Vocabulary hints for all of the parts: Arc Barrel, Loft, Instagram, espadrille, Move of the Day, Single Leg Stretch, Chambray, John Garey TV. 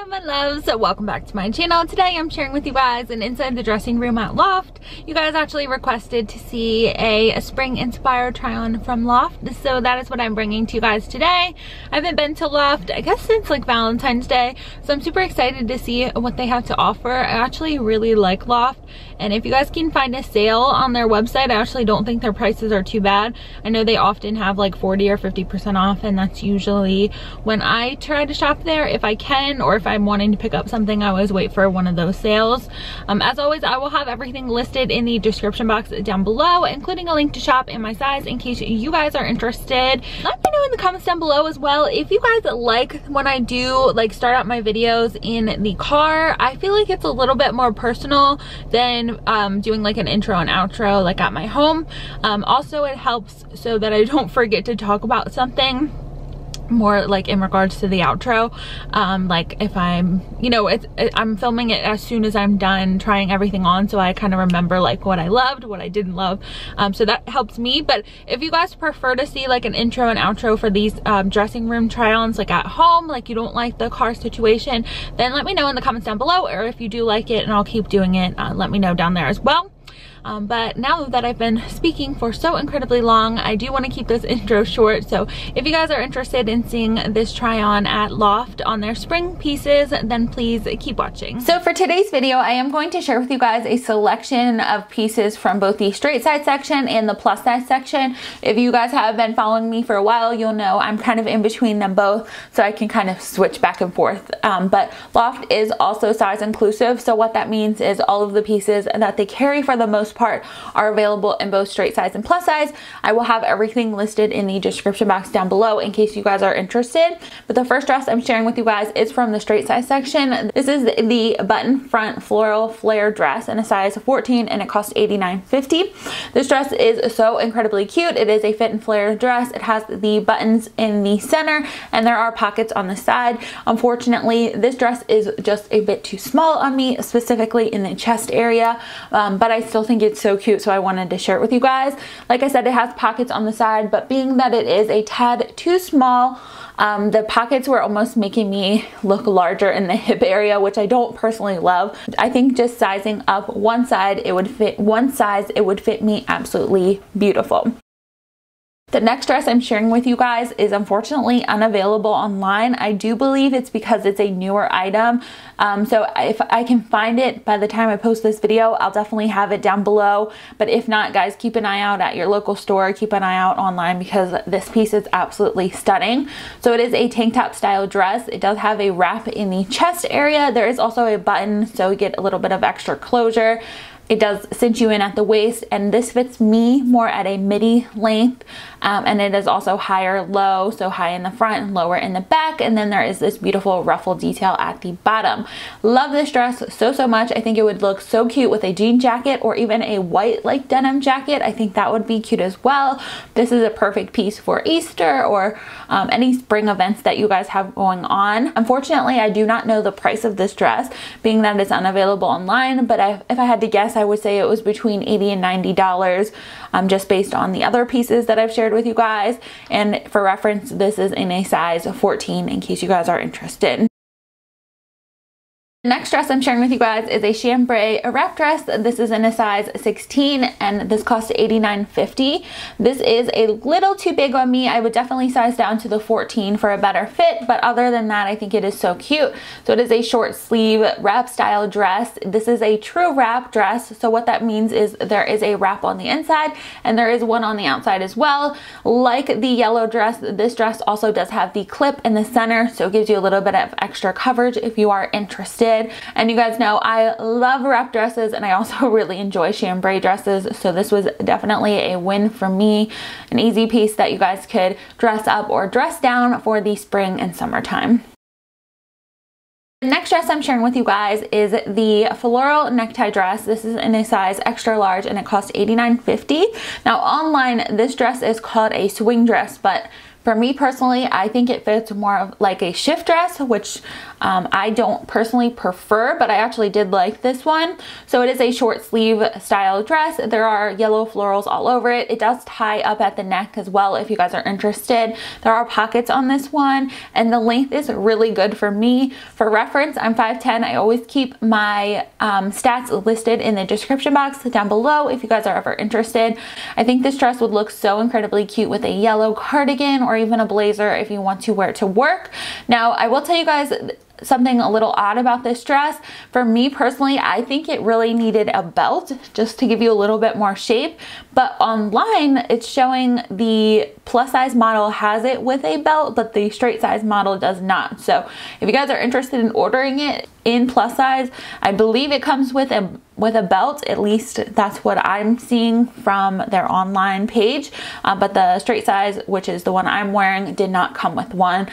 Hello my loves, welcome back to my channel. Today I'm sharing with you guys an inside the dressing room at Loft. You guys actually requested to see a spring inspired try on from Loft, so that is what I'm bringing to you guys today. I haven't been to Loft I guess since like Valentine's Day, so I'm super excited to see what they have to offer. I actually really like Loft, and if you guys can find a sale on their website, I actually don't think their prices are too bad. I know they often have like 40 or 50% off, and that's usually when I try to shop there if I can, or if I'm wanting to pick up something, I always wait for one of those sales. As always, I will have everything listed in the description box down below, including a link to shop and my size in case you guys are interested. Let me know in the comments down below as well if you guys like when I do like start out my videos in the car. I feel like it's a little bit more personal than doing like an intro and outro like at my home. Also, it helps so that I don't forget to talk about something more like in regards to the outro. Like if I'm, you know, I'm filming it as soon as I'm done trying everything on, so I kind of remember like what I loved, what I didn't love, so that helps me. But if you guys prefer to see like an intro and outro for these dressing room try-ons like at home, like you don't like the car situation, then let me know in the comments down below, or if you do like it and I'll keep doing it, let me know down there as well. But now that I've been speaking for so incredibly long, I do want to keep this intro short. So if you guys are interested in seeing this try on at Loft on their spring pieces, then please keep watching. So for today's video, I am going to share with you guys a selection of pieces from both the straight side section and the plus size section. If you guys have been following me for a while, you'll know I'm kind of in between them both, so I can kind of switch back and forth. But Loft is also size inclusive, so what that means is all of the pieces that they carry for the most part are available in both straight size and plus size. I will have everything listed in the description box down below in case you guys are interested. But the first dress I'm sharing with you guys is from the straight size section. This is the button front floral flare dress in a size 14, and it costs $89.50. This dress is so incredibly cute. It is a fit and flare dress. It has the buttons in the center and there are pockets on the side. Unfortunately, this dress is just a bit too small on me, specifically in the chest area, but I still think it's so cute, so I wanted to share it with you guys. Like I said, it has pockets on the side, but being that it is a tad too small, the pockets were almost making me look larger in the hip area, which I don't personally love. I think just sizing up one side, it would fit me absolutely beautiful. The next dress I'm sharing with you guys is unfortunately unavailable online. I do believe it's because it's a newer item. So if I can find it by the time I post this video, I'll definitely have it down below. But if not, guys, keep an eye out at your local store. Keep an eye out online because this piece is absolutely stunning. So it is a tank top style dress. It does have a wrap in the chest area. There is also a button, so you get a little bit of extra closure. It does cinch you in at the waist, and this fits me more at a midi length, and it is also higher low, so high in the front and lower in the back, and then there is this beautiful ruffle detail at the bottom. Love this dress so much. I think it would look so cute with a jean jacket or even a white like denim jacket. I think that would be cute as well. This is a perfect piece for Easter or any spring events that you guys have going on. Unfortunately, I do not know the price of this dress, being that it's unavailable online, but if I had to guess, I would say it was between $80 and $90, just based on the other pieces that I've shared with you guys. And for reference, this is in a size 14 in case you guys are interested. The next dress I'm sharing with you guys is a chambray wrap dress. This is in a size 16 and this costs $89.50. This is a little too big on me. I would definitely size down to the 14 for a better fit, but other than that, I think it is so cute. So it is a short sleeve wrap style dress. This is a true wrap dress. So what that means is there is a wrap on the inside and there is one on the outside as well. Like the yellow dress, this dress also does have the clip in the center, so it gives you a little bit of extra coverage if you are interested. And you guys know I love wrap dresses, and I also really enjoy chambray dresses, so this was definitely a win for me. An easy piece that you guys could dress up or dress down for the spring and summertime. The next dress I'm sharing with you guys is the floral necktie dress. This is in a size extra large and it costs $89.50. Now online, this dress is called a swing dress, but for me personally, I think it fits more of like a shift dress, which I don't personally prefer, but I actually did like this one. So it is a short sleeve style dress. There are yellow florals all over it. It does tie up at the neck as well if you guys are interested. There are pockets on this one, and the length is really good for me. For reference, I'm 5'10". I always keep my stats listed in the description box down below if you guys are ever interested. I think this dress would look so incredibly cute with a yellow cardigan or even a blazer if you want to wear it to work. Now, I will tell you guys something a little odd about this dress. For me personally, I think it really needed a belt just to give you a little bit more shape, but online it's showing the plus size model has it with a belt, but the straight size model does not. So if you guys are interested in ordering it in plus size, I believe it comes with a belt. At least that's what I'm seeing from their online page, but the straight size, which is the one I'm wearing, did not come with one.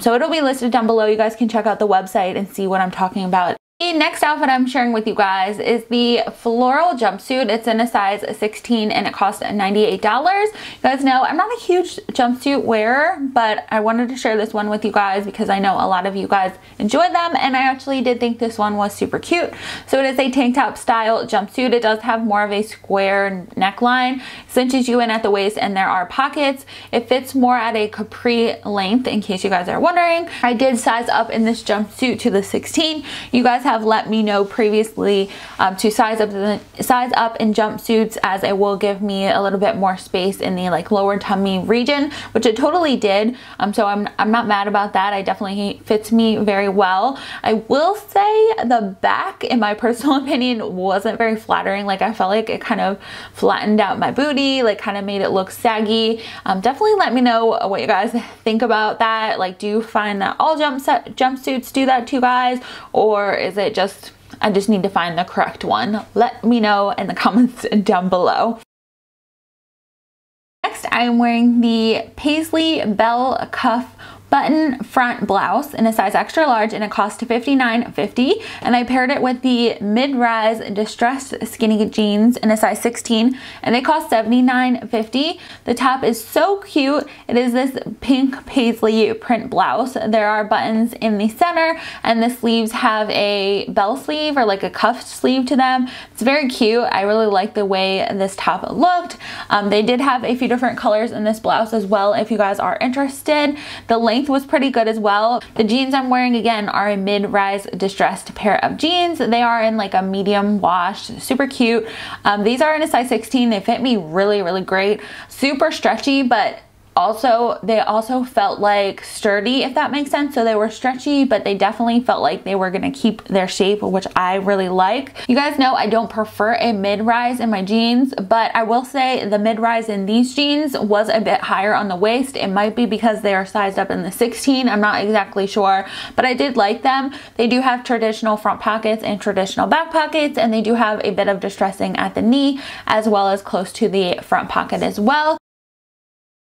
So it'll be listed down below. You guys can check out the website and see what I'm talking about. The next outfit I'm sharing with you guys is the floral jumpsuit. It's in a size 16 and it cost $98. You guys know I'm not a huge jumpsuit wearer, but I wanted to share this one with you guys because I know a lot of you guys enjoy them, and I actually did think this one was super cute. So it is a tank top style jumpsuit. It does have more of a square neckline, cinches you in at the waist, and there are pockets. It fits more at a capri length, in case you guys are wondering. I did size up in this jumpsuit to the 16. You guys have let me know previously to size up in jumpsuits, as it will give me a little bit more space in the like lower tummy region, which it totally did. So I'm not mad about that. I definitely fits me very well. I will say the back, in my personal opinion, wasn't very flattering. Like, I felt like it kind of flattened out my booty, like kind of made it look saggy. Definitely let me know what you guys think about that. Like, do you find that all jumpsuits do that to you guys, or is it just, I just need to find the correct one? Let me know in the comments down below. Next, I am wearing the Paisley Bell Cuff button front blouse in a size extra large, and it cost $59.50, and I paired it with the mid-rise distressed skinny jeans in a size 16, and they cost $79.50. The top is so cute. It is this pink paisley print blouse. There are buttons in the center, and the sleeves have a bell sleeve or like a cuffed sleeve to them. It's very cute. I really like the way this top looked. They did have a few different colors in this blouse as well if you guys are interested. The length was pretty good as well. The jeans I'm wearing, again, are a mid-rise distressed pair of jeans. They are in like a medium wash, super cute. These are in a size 16. They fit me really, really great. Super stretchy, but also they also felt like sturdy, if that makes sense. So they were stretchy, but they definitely felt like they were gonna keep their shape, which I really like. You guys know I don't prefer a mid-rise in my jeans, but I will say the mid-rise in these jeans was a bit higher on the waist. It might be because they are sized up in the 16, I'm not exactly sure, but I did like them. They do have traditional front pockets and traditional back pockets, and they do have a bit of distressing at the knee as well as close to the front pocket as well.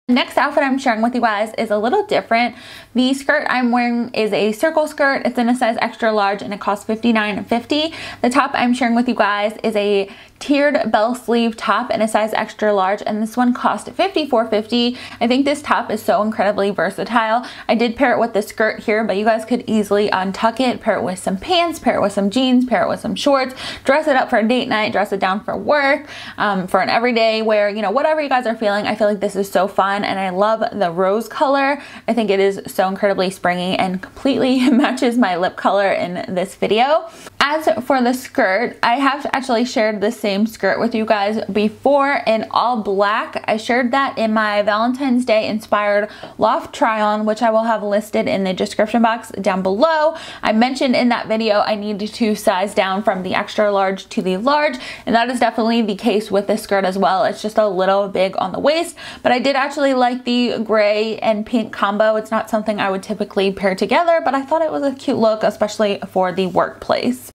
Next outfit I'm sharing with you guys is a little different. The skirt I'm wearing is a circle skirt. It's in a size extra large and it costs $59.50. The top I'm sharing with you guys is a tiered bell sleeve top in a size extra large, and this one cost $54.50. I think this top is so incredibly versatile. I did pair it with the skirt here, but you guys could easily untuck it, pair it with some pants, pair it with some jeans, pair it with some shorts, dress it up for a date night, dress it down for work, for an everyday wear, you know, whatever you guys are feeling. I feel like this is so fun, and I love the rose color. I think it is so incredibly springy and completely matches my lip color in this video. As for the skirt, I have actually shared the same skirt with you guys before in all black. I shared that in my Valentine's Day inspired Loft try on, which I will have listed in the description box down below. I mentioned in that video I needed to size down from the extra large to the large, and that is definitely the case with this skirt as well. It's just a little big on the waist, but I did actually like the gray and pink combo. It's not something I would typically pair together, but I thought it was a cute look, especially for the workplace.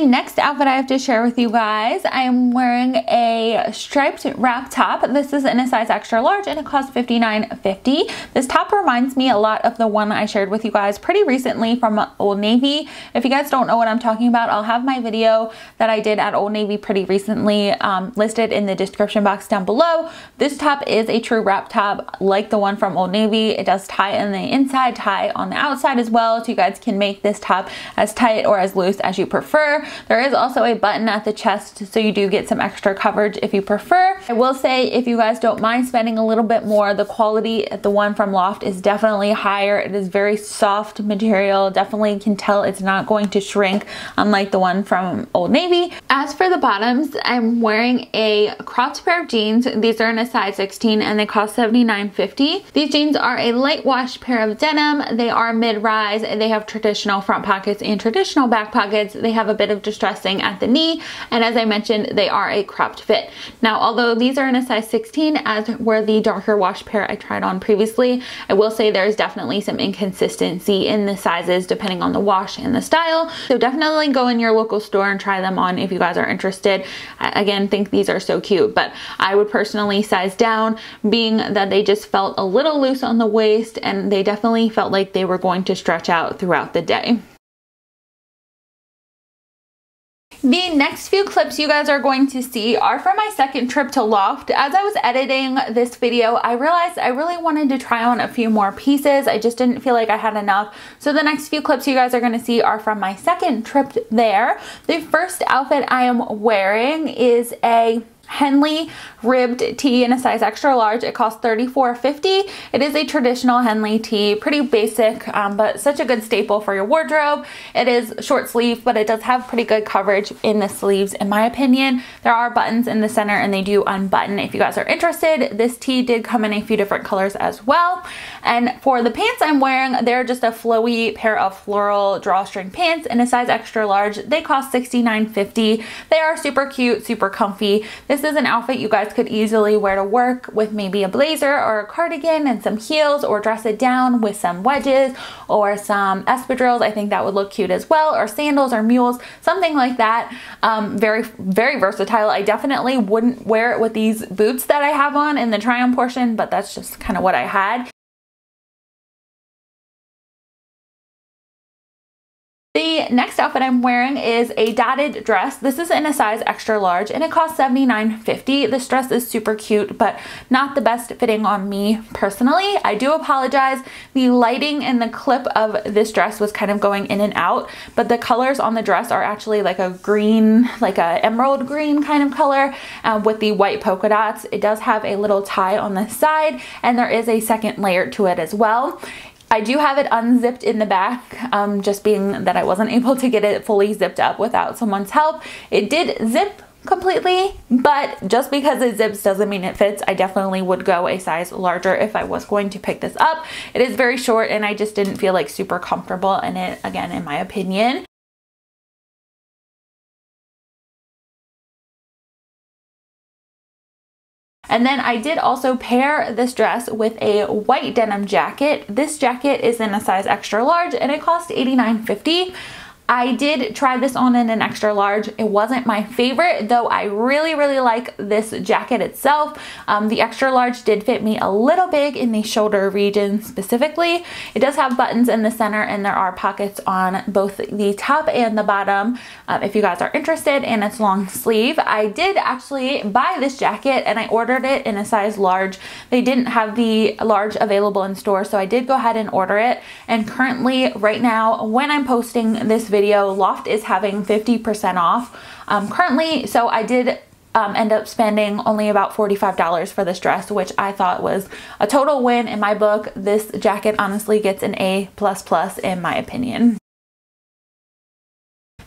Next outfit I have to share with you guys, I am wearing a striped wrap top. This is in a size extra large and it costs $59.50. This top reminds me a lot of the one I shared with you guys pretty recently from Old Navy. If you guys don't know what I'm talking about, I'll have my video that I did at Old Navy pretty recently listed in the description box down below. This top is a true wrap top like the one from Old Navy. It does tie on the inside, tie on the outside as well, so you guys can make this top as tight or as loose as you prefer. There is also a button at the chest, so you do get some extra coverage if you prefer. I will say, if you guys don't mind spending a little bit more, the quality at the one from Loft is definitely higher. It is very soft material. Definitely can tell it's not going to shrink, unlike the one from Old Navy. As for the bottoms, I'm wearing a cropped pair of jeans. These are in a size 16 and they cost $79.50. These jeans are a light wash pair of denim. They are mid-rise. They have traditional front pockets and traditional back pockets. They have a bit of distressing at the knee, and as I mentioned, they are a cropped fit. Now, although these are in a size 16, as were the darker wash pair I tried on previously, I will say there is definitely some inconsistency in the sizes depending on the wash and the style, so definitely go in your local store and try them on if you guys are interested. I again think these are so cute, but I would personally size down, being that they just felt a little loose on the waist and they definitely felt like they were going to stretch out throughout the day. The next few clips you guys are going to see are from my second trip to Loft. As I was editing this video, I realized I really wanted to try on a few more pieces. I just didn't feel like I had enough. So the next few clips you guys are going to see are from my second trip there. The first outfit I am wearing is a Henley ribbed tee in a size extra large. It costs $34.50. It is a traditional Henley tee, pretty basic, but such a good staple for your wardrobe. It is short sleeve, but it does have pretty good coverage in the sleeves, in my opinion. There are buttons in the center and they do unbutton if you guys are interested. This tee did come in a few different colors as well. And for the pants I'm wearing, they're just a flowy pair of floral drawstring pants in a size extra large. They cost $69.50. They are super cute, super comfy. This is an outfit you guys could easily wear to work with maybe a blazer or a cardigan and some heels, or dress it down with some wedges or some espadrilles. I think that would look cute as well, or sandals or mules, something like that. Very, very versatile. I definitely wouldn't wear it with these boots that I have on in the try-on portion, but that's just kind of what I had. The next outfit I'm wearing is a dotted dress. This is in a size extra large and it costs $79.50. This dress is super cute, but not the best fitting on me personally. I do apologize. The lighting in the clip of this dress was kind of going in and out, but the colors on the dress are actually like a green, like an emerald green kind of color with the white polka dots. It does have a little tie on the side, and there is a second layer to it as well. I do have it unzipped in the back, just being that I wasn't able to get it fully zipped up without someone's help. It did zip completely, but just because it zips doesn't mean it fits. I definitely would go a size larger if I was going to pick this up. It is very short and I just didn't feel like super comfortable in it, again, in my opinion. And then I did also pair this dress with a white denim jacket. This jacket is in a size extra large and it cost $89.50. I did try this on in an extra large. It wasn't my favorite, though I really, really like this jacket itself. The extra large did fit me a little big in the shoulder region specifically. It does have buttons in the center and there are pockets on both the top and the bottom if you guys are interested, and it's long sleeve. I did actually buy this jacket and I ordered it in a size large. They didn't have the large available in store, so I did go ahead and order it. And currently, right now, when I'm posting this video, Loft is having 50% off currently, so I did end up spending only about $45 for this dress, which I thought was a total win in my book. This jacket honestly gets an A++ in my opinion.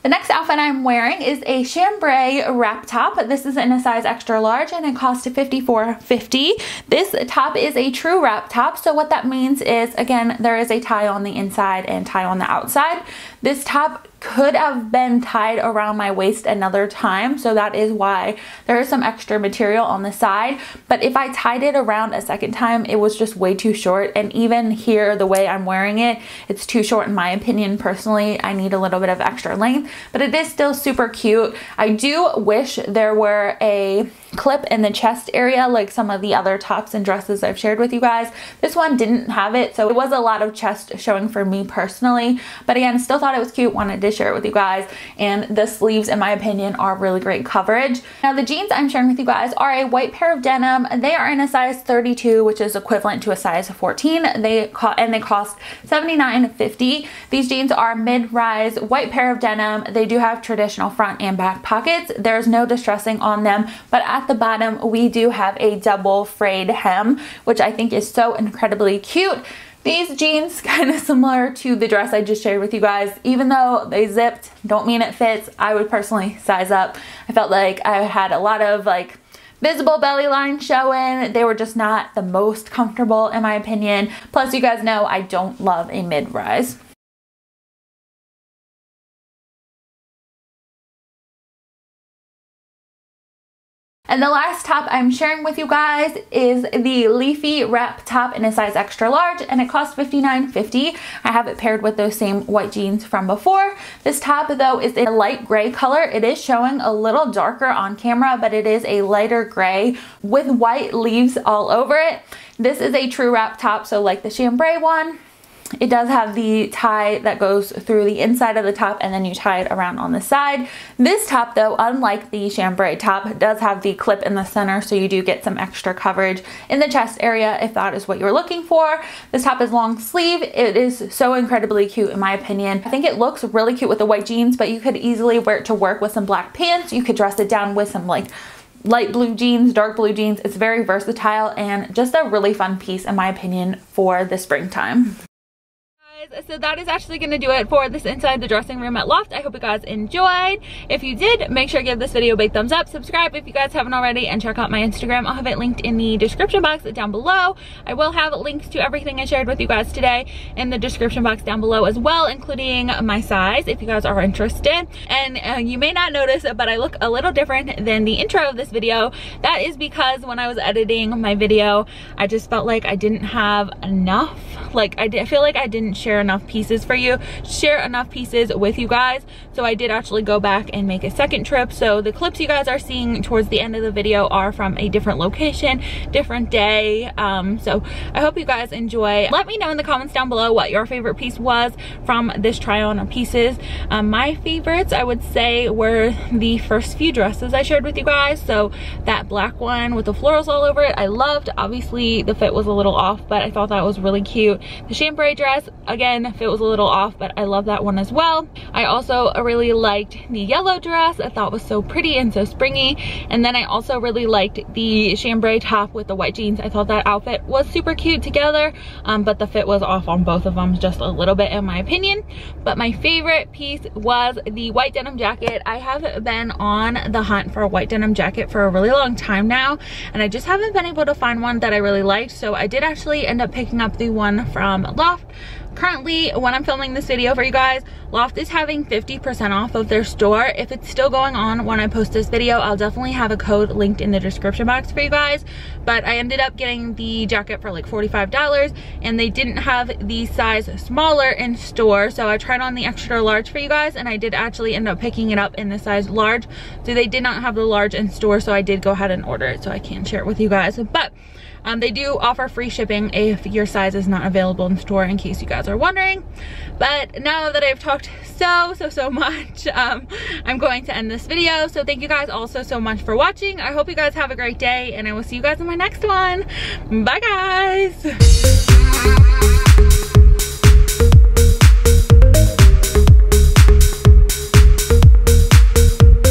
The next outfit I'm wearing is a chambray wrap top. This is in a size extra large and it costs $54.50. This top is a true wrap top, so what that means is, again, there is a tie on the inside and tie on the outside. This top could have been tied around my waist another time, so that is why there is some extra material on the side. But if I tied it around a second time, it was just way too short. And even here, the way I'm wearing it, it's too short in my opinion. Personally, I need a little bit of extra length, but it is still super cute. I do wish there were a clip in the chest area like some of the other tops and dresses I've shared with you guys. This one didn't have it, so it was a lot of chest showing for me personally. But again, still thought it was cute, wanted to share it with you guys. And the sleeves, in my opinion, are really great coverage. Now the jeans I'm sharing with you guys are a white pair of denim. They are in a size 32, which is equivalent to a size 14. They cost $79.50. These jeans are mid-rise, white pair of denim. They do have traditional front and back pockets. There's no distressing on them, but at the bottom we do have a double frayed hem, which I think is so incredibly cute. These jeans, kind of similar to the dress I just shared with you guys, even though they zipped, don't mean it fits. I would personally size up. I felt like I had a lot of like visible belly line showing. They were just not the most comfortable in my opinion. Plus, you guys know I don't love a mid-rise. And the last top I'm sharing with you guys is the Leafy Wrap top in a size extra large, and it costs $59.50. I have it paired with those same white jeans from before. This top though is a light gray color. It is showing a little darker on camera, but it is a lighter gray with white leaves all over it. This is a true wrap top, so like the chambray one. It does have the tie that goes through the inside of the top and then you tie it around on the side. This top though, unlike the chambray top, does have the clip in the center, so you do get some extra coverage in the chest area if that is what you're looking for. This top is long sleeve. It is so incredibly cute in my opinion. I think it looks really cute with the white jeans, but you could easily wear it to work with some black pants. You could dress it down with some like light blue jeans, dark blue jeans. It's very versatile and just a really fun piece in my opinion for the springtime. So that is actually going to do it for this Inside the Dressing Room at Loft. I hope you guys enjoyed. If you did, make sure to give this video a big thumbs up, subscribe if you guys haven't already, and check out my Instagram. I'll have it linked in the description box down below. I will have links to everything I shared with you guys today in the description box down below as well, including my size if you guys are interested. And you may not notice, but I look a little different than the intro of this video. That is because when I was editing my video, I just felt like I didn't have enough. Like I feel like I didn't share enough pieces with you guys. So I did actually go back and make a second trip. So the clips you guys are seeing towards the end of the video are from a different location, different day. So I hope you guys enjoy. Let me know in the comments down below what your favorite piece was from this try on of pieces. My favorites, I would say, were the first few dresses I shared with you guys. So that black one with the florals all over it, I loved. Obviously the fit was a little off, but I thought that was really cute. The chambray dress, again, if it was a little off, but I love that one as well. I also really liked the yellow dress. I thought it was so pretty and so springy. And then I also really liked the chambray top with the white jeans. I thought that outfit was super cute together, but the fit was off on both of them just a little bit in my opinion. But my favorite piece was the white denim jacket. I have been on the hunt for a white denim jacket for a really long time now, and I just haven't been able to find one that I really liked. So I did actually end up picking up the one from Loft. Currently, when I'm filming this video for you guys, Loft is having 50% off of their store. If it's still going on when I post this video, I'll definitely have a code linked in the description box for you guys. But I ended up getting the jacket for like $45, and they didn't have the size smaller in store. So I tried on the extra large for you guys, and I did actually end up picking it up in the size large. So they did not have the large in store, so I did go ahead and order it so I can share it with you guys. But they do offer free shipping if your size is not available in store, in case you guys are wondering. But now that I've talked so much, I'm going to end this video. So thank you guys all so much for watching. I hope you guys have a great day, and I will see you guys in my next one. Bye guys.